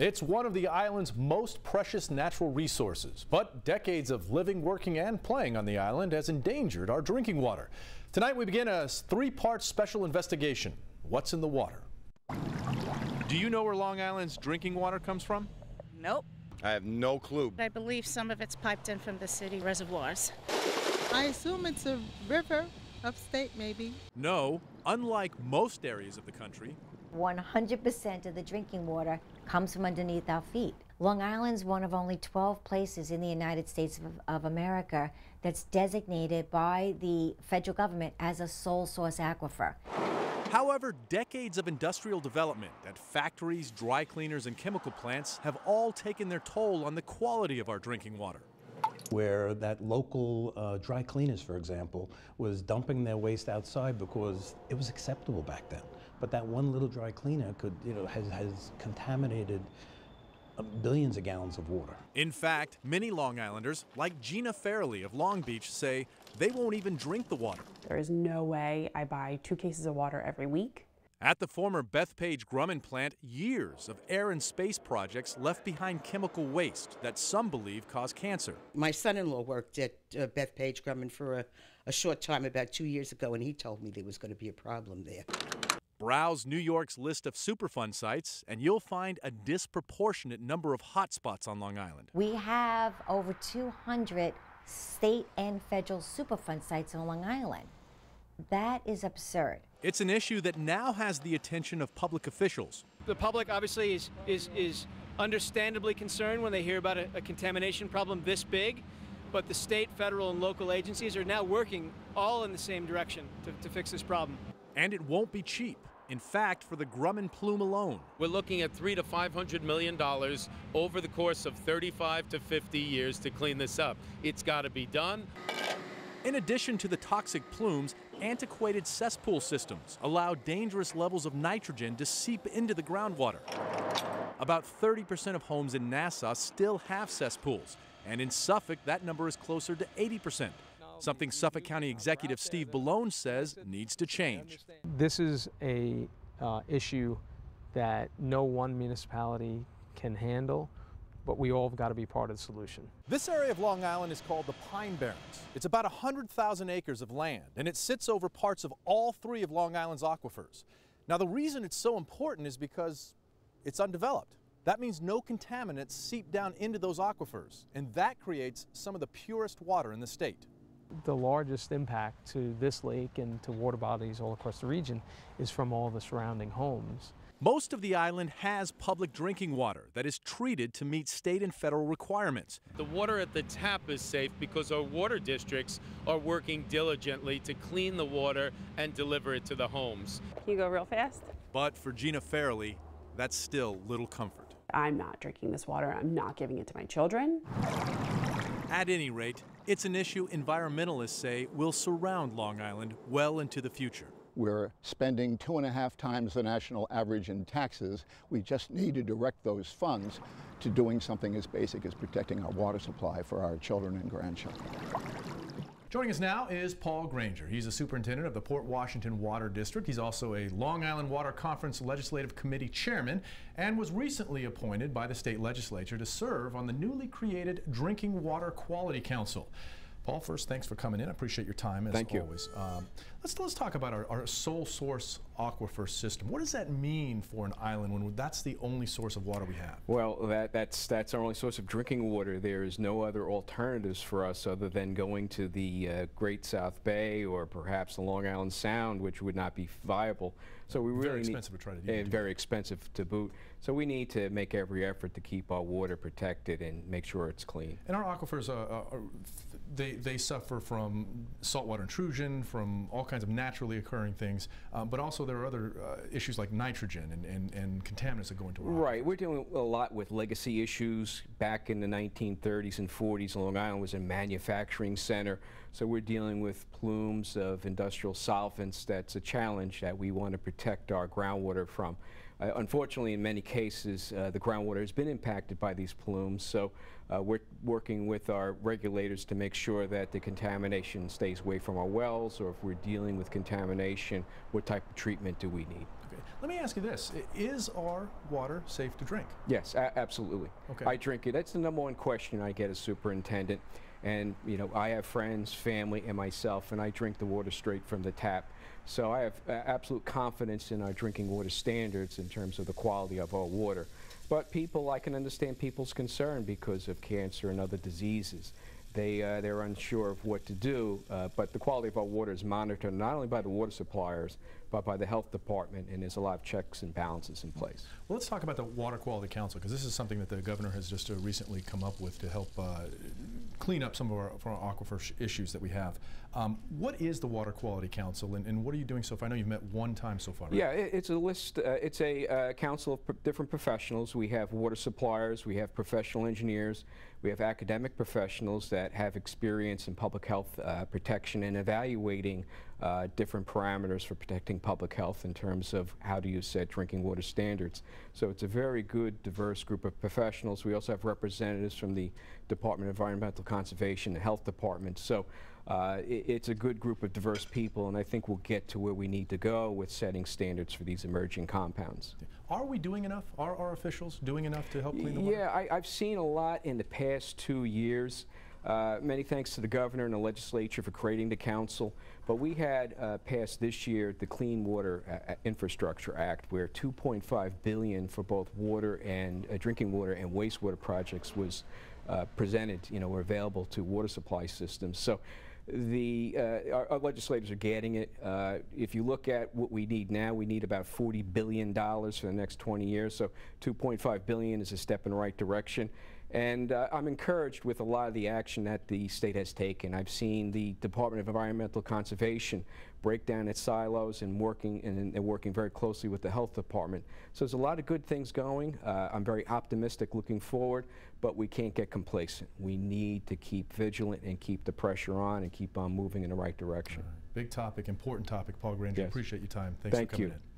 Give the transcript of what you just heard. It's one of the island's most precious natural resources, but decades of living, working, and playing on the island has endangered our drinking water. Tonight we begin a three-part special investigation. What's in the water? Do you know where Long Island's drinking water comes from? Nope. I have no clue. I believe some of it's piped in from the city reservoirs. I assume it's a river, upstate maybe. No, unlike most areas of the country, 100% of the drinking water comes from underneath our feet. Long Island's one of only 12 places in the United States of America that's designated by the federal government as a sole source aquifer. However, decades of industrial development at factories, dry cleaners, and chemical plants have all taken their toll on the quality of our drinking water. Where that local dry cleaners, for example, was dumping their waste outside because it was acceptable back then. But that one little dry cleaner could, has contaminated billions of gallons of water. In fact, many Long Islanders, like Gina Fairley of Long Beach, say they won't even drink the water. There is no way I buy 2 cases of water every week. At the former Bethpage Grumman plant, years of air and space projects left behind chemical waste that some believe cause cancer. My son-in-law worked at Bethpage Grumman for a short time about 2 years ago, and he told me there was going to be a problem there. Browse New York's list of Superfund sites, and you'll find a disproportionate number of hotspots on Long Island. We have over 200 state and federal Superfund sites on Long Island. That is absurd. It's an issue that now has the attention of public officials. The public obviously is understandably concerned when they hear about a contamination problem this big, but the state, federal, and local agencies are now working all in the same direction to fix this problem. And it won't be cheap. In fact, for the Grumman plume alone, we're looking at $300 to $500 million over the course of 35 to 50 years to clean this up. It's got to be done. In addition to the toxic plumes, antiquated cesspool systems allow dangerous levels of nitrogen to seep into the groundwater. About 30% of homes in Nassau still have cesspools, and in Suffolk, that number is closer to 80%, something Suffolk County Executive Steve Ballone says needs to change. This is a issue that no one municipality can handle, but we all have got to be part of the solution. This area of Long Island is called the Pine Barrens. It's about 100,000 acres of land, and it sits over parts of all 3 of Long Island's aquifers. Now, the reason it's so important is because it's undeveloped. That means no contaminants seep down into those aquifers, and that creates some of the purest water in the state. The largest impact to this lake and to water bodies all across the region is from all the surrounding homes. Most of the island has public drinking water that is treated to meet state and federal requirements. The water at the tap is safe because our water districts are working diligently to clean the water and deliver it to the homes. Can you go real fast? But for Gina Fairley, that's still little comfort. I'm not drinking this water. I'm not giving it to my children. At any rate, it's an issue environmentalists say will surround Long Island well into the future. We're spending 2.5 times the national average in taxes. We just need to direct those funds to doing something as basic as protecting our water supply for our children and grandchildren. Joining us now is Paul Granger. He's a superintendent of the Port Washington Water District. He's also a Long Island Water Conference Legislative Committee chairman and was recently appointed by the state legislature to serve on the newly created Drinking Water Quality Council. Paul, first, thanks for coming in. I appreciate your time, as always. Thank you. Let's talk about our sole source aquifer system. What does that mean for an island when that's the only source of water we have? Well, that's our only source of drinking water. There is no other alternatives for us other than going to the Great South Bay or perhaps the Long Island Sound, which would not be viable. So we really very expensive to boot. So we need to make every effort to keep our water protected and make sure it's clean. And our aquifers they suffer from saltwater intrusion, from all kinds of naturally occurring things, but also there are other issues like nitrogen and contaminants that go into our aquifers. We're dealing a lot with legacy issues. Back in the 1930s and 40s, Long Island was a manufacturing center. So we're dealing with plumes of industrial solvents. That's a challenge that we want to protect our groundwater from. Unfortunately, in many cases, the groundwater has been impacted by these plumes. So we're working with our regulators to make sure that the contamination stays away from our wells, or if we're dealing with contamination, what type of treatment do we need? Let me ask you this, is our water safe to drink? Yes, absolutely. Okay. I drink it. That's the #1 question I get as superintendent. And, you know, I have friends, family, and myself, and I drink the water straight from the tap. So I have absolute confidence in our drinking water standards in terms of the quality of our water. But people, I can understand people's concern because of cancer and other diseases. They're unsure of what to do, but the quality of our water is monitored not only by the water suppliers, but by the health department, and there's a lot of checks and balances in place. Well, let's talk about the Water Quality Council, because this is something that the governor has just recently come up with to help clean up some of our aquifer issues that we have. What is the Water Quality Council, and what are you doing so far? I know you've met one time so far, right? Yeah, it's a list, it's a council of different professionals. We have water suppliers, we have professional engineers, we have academic professionals that have experience in public health protection and evaluating different parameters for protecting public health in terms of how do you set drinking water standards. So it's a very good, diverse group of professionals. We also have representatives from the Department of Environmental Conservation and Health Department. So it's a good group of diverse people, and I think we'll get to where we need to go with setting standards for these emerging compounds. Are we doing enough? Are our officials doing enough to help clean the water? Yeah, I've seen a lot in the past 2 years. Many thanks to the governor and the legislature for creating the council, but we had passed this year the Clean Water Infrastructure Act, where $2.5 billion for both water and drinking water and wastewater projects was presented, you know, or available to water supply systems. So the our legislators are getting it. If you look at what we need now, we need about $40 billion for the next 20 years, so $2.5 billion is a step in the right direction. And I'm encouraged with a lot of the action that the state has taken. I've seen the Department of Environmental Conservation break down its silos and working very closely with the health department. So there's a lot of good things going. I'm very optimistic looking forward, but we can't get complacent. We need to keep vigilant and keep the pressure on and keep on moving in the right direction. Right. Big topic, important topic. Paul Granger, yes. Appreciate your time. Thanks for coming in.